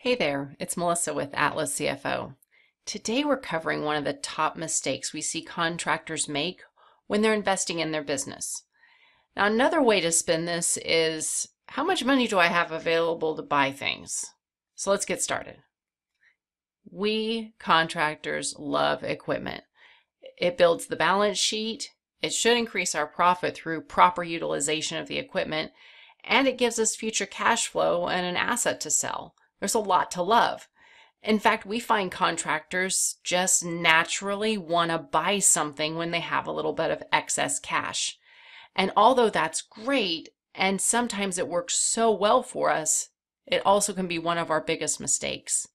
Hey there, it's Melissa with Atlas CFO. Today we're covering one of the top mistakes we see contractors make when they're investing in their business. Now, another way to spin this is, how much money do I have available to buy things? So let's get started. We contractors love equipment. It builds the balance sheet, it should increase our profit through proper utilization of the equipment, and it gives us future cash flow and an asset to sell. There's a lot to love. In fact, we find contractors just naturally want to buy something when they have a little bit of excess cash. And although that's great, and sometimes it works so well for us, it also can be one of our biggest mistakes.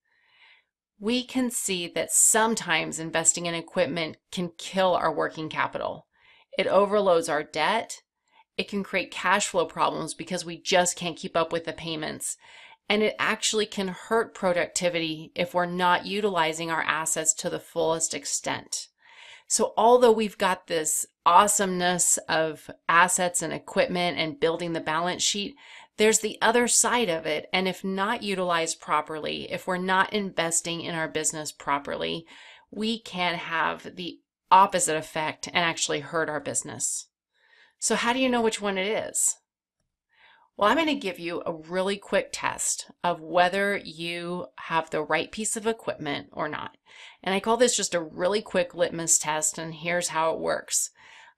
We can see that sometimes investing in equipment can kill our working capital. It overloads our debt. It can create cash flow problems because we just can't keep up with the payments. And it actually can hurt productivity if we're not utilizing our assets to the fullest extent. So although we've got this awesomeness of assets and equipment and building the balance sheet, there's the other side of it. And if not utilized properly, if we're not investing in our business properly, we can have the opposite effect and actually hurt our business. So how do you know which one it is? Well, I'm going to give you a really quick test of whether you have the right piece of equipment or not. And I call this just a really quick litmus test, and here's how it works.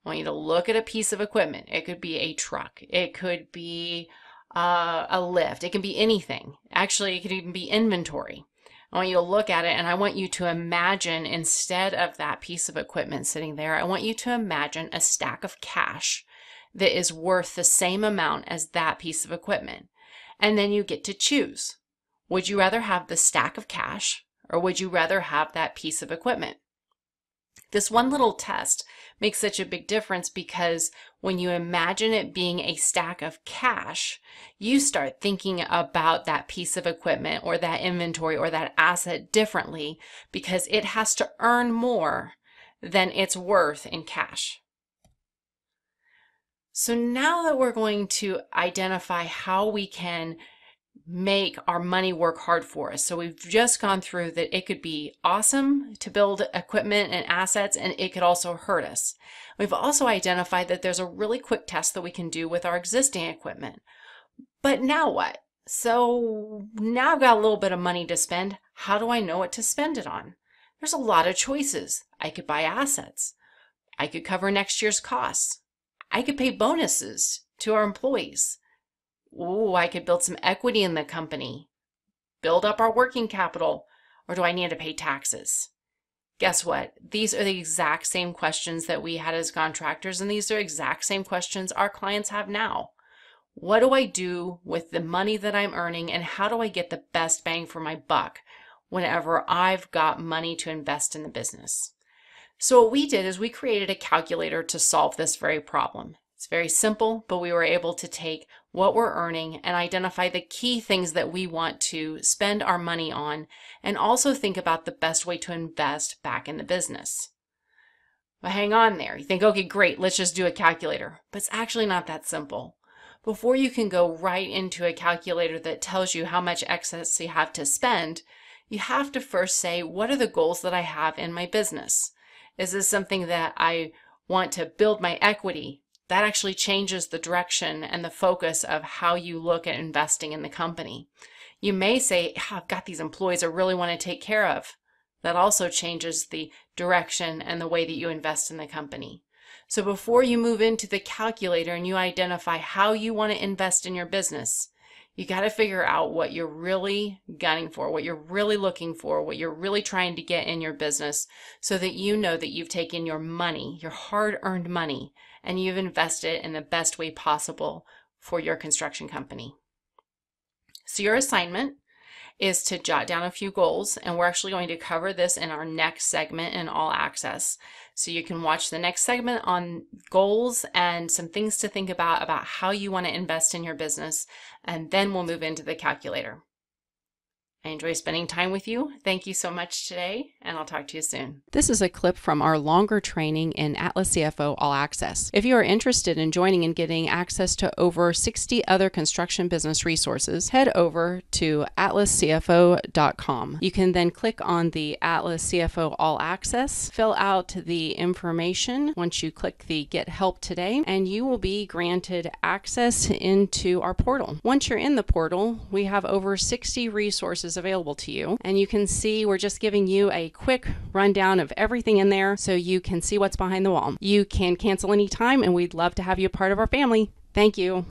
I want you to look at a piece of equipment. It could be a truck. It could be a lift. It can be anything. Actually, it could even be inventory. I want you to look at it, and I want you to imagine, instead of that piece of equipment sitting there, I want you to imagine a stack of cash that is worth the same amount as that piece of equipment. And then you get to choose. Would you rather have the stack of cash, or would you rather have that piece of equipment? This one little test makes such a big difference, because when you imagine it being a stack of cash, you start thinking about that piece of equipment or that inventory or that asset differently, because it has to earn more than it's worth in cash. So now that we're going to identify how we can make our money work hard for us. So we've just gone through that it could be awesome to build equipment and assets, and it could also hurt us. We've also identified that there's a really quick test that we can do with our existing equipment. But now what? So now I've got a little bit of money to spend. How do I know what to spend it on? There's a lot of choices. I could buy assets. I could cover next year's costs. I could pay bonuses to our employees. Ooh, I could build some equity in the company, build up our working capital, or do I need to pay taxes? Guess what? These are the exact same questions that we had as contractors, and these are exact same questions our clients have now. What do I do with the money that I'm earning, and how do I get the best bang for my buck whenever I've got money to invest in the business? So what we did is we created a calculator to solve this very problem. It's very simple, but we were able to take what we're earning and identify the key things that we want to spend our money on, and also think about the best way to invest back in the business. But hang on there. You think, okay, great, let's just do a calculator. But it's actually not that simple. Before you can go right into a calculator that tells you how much excess you have to spend, you have to first say, what are the goals that I have in my business? Is this something that I want to build my equity? That actually changes the direction and the focus of how you look at investing in the company. You may say, oh, I've got these employees I really want to take care of. That also changes the direction and the way that you invest in the company. So before you move into the calculator and you identify how you want to invest in your business, you got to figure out what you're really gunning for, what you're really looking for, what you're really trying to get in your business, so that you know that you've taken your money, your hard-earned money, and you've invested it in the best way possible for your construction company. So your assignment is to jot down a few goals, and we're actually going to cover this in our next segment in All Access. So you can watch the next segment on goals and some things to think about how you want to invest in your business, and then we'll move into the calculator. I enjoy spending time with you. Thank you so much today, and I'll talk to you soon. This is a clip from our longer training in Atlas CFO All Access. If you are interested in joining and getting access to over 60 other construction business resources, head over to atlascfo.com. You can then click on the Atlas CFO All Access, fill out the information once you click the Get Help Today, and you will be granted access into our portal. Once you're in the portal, we have over 60 resources available to you, and you can see we're just giving you a quick rundown of everything in there so you can see what's behind the wall. You can cancel anytime, and we'd love to have you a part of our family. Thank you.